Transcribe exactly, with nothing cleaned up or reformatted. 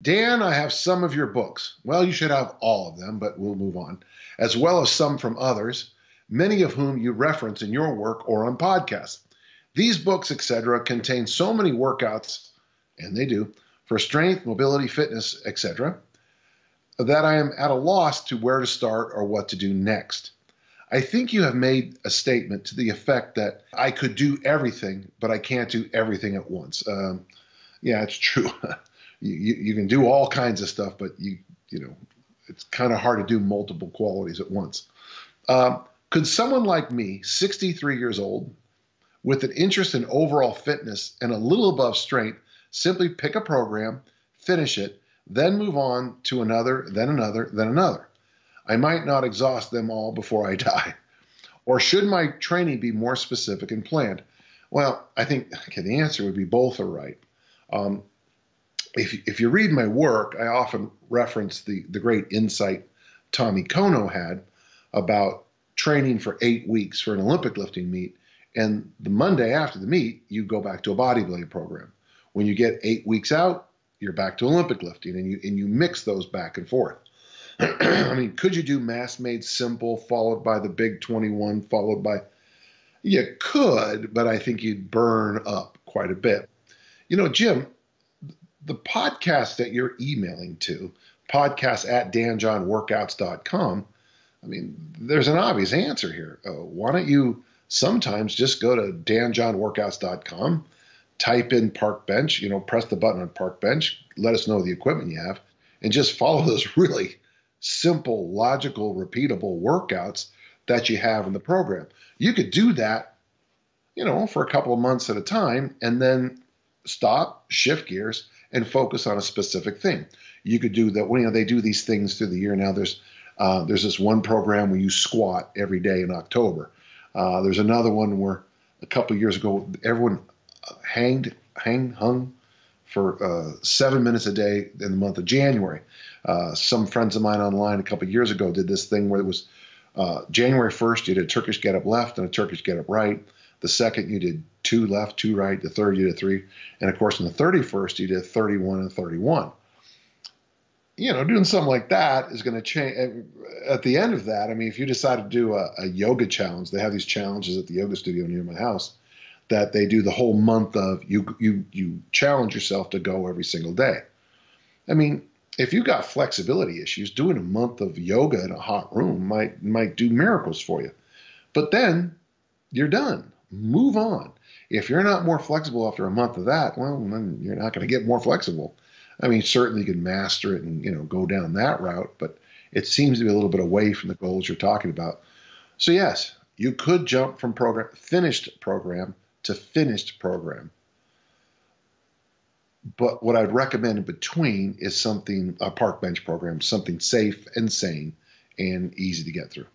Dan, I have some of your books. Well, you should have all of them, but we'll move on, as well as some from others, many of whom you reference in your work or on podcasts. These books, et cetera, contain so many workouts, and they do, for strength, mobility, fitness, et cetera, that I am at a loss to where to start or what to do next. I think you have made a statement to the effect that I could do everything, but I can't do everything at once. Um, yeah, it's true. you, you, you can do all kinds of stuff, but you you know it's kind of hard to do multiple qualities at once. Um, could someone like me, sixty-three years old, with an interest in overall fitness and a little above strength, simply pick a program, finish it, then move on to another, then another, then another? I might not exhaust them all before I die. Or should my training be more specific and planned? Well, I think okay, the answer would be both are right. Um, if, if you read my work, I often reference the, the great insight Tommy Kono had about training for eight weeks for an Olympic lifting meet, and the Monday after the meet, you go back to a bodybuilding program. When you get eight weeks out, you're back to Olympic lifting, and you, and you mix those back and forth. I mean, could you do Mass Made Simple followed by the Big twenty-one followed by? You could, but I think you'd burn up quite a bit. You know, Jim, the podcast that you're emailing to, podcast at dan john workouts dot com, I mean, there's an obvious answer here. Uh, why don't you sometimes just go to dan john workouts dot com, type in Park Bench, you know, press the button on Park Bench, let us know the equipment you have, and just follow those really simple, logical, repeatable workouts that you have in the program. You could do that, you know, for a couple of months at a time, and then stop, shift gears, and focus on a specific thing. You could do that. Well, you know, they do these things through the year now. There's uh, there's this one program where you squat every day in October. Uh, there's another one where a couple of years ago, everyone hanged, hang, hung for uh, seven minutes a day in the month of January. Uh, some friends of mine online a couple of years ago did this thing where it was uh, January first, you did a Turkish get up left and a Turkish get up right. The second, you did two left, two right. The third, you did three. And, of course, on the thirty-first, you did thirty-one and thirty-one. You know, doing something like that is going to change. At the end of that, I mean, if you decide to do a, a yoga challenge, they have these challenges at the yoga studio near my house that they do the whole month of. You you you challenge yourself to go every single day. I mean, if you've got flexibility issues, doing a month of yoga in a hot room might might do miracles for you. But then you're done. Move on. If you're not more flexible after a month of that, well, then you're not going to get more flexible. I mean, certainly you can master it and, you know, go down that route, but it seems to be a little bit away from the goals you're talking about. So, yes, you could jump from program, finished program to finished program. But what I'd recommend in between is something, a park bench program, something safe and sane and easy to get through.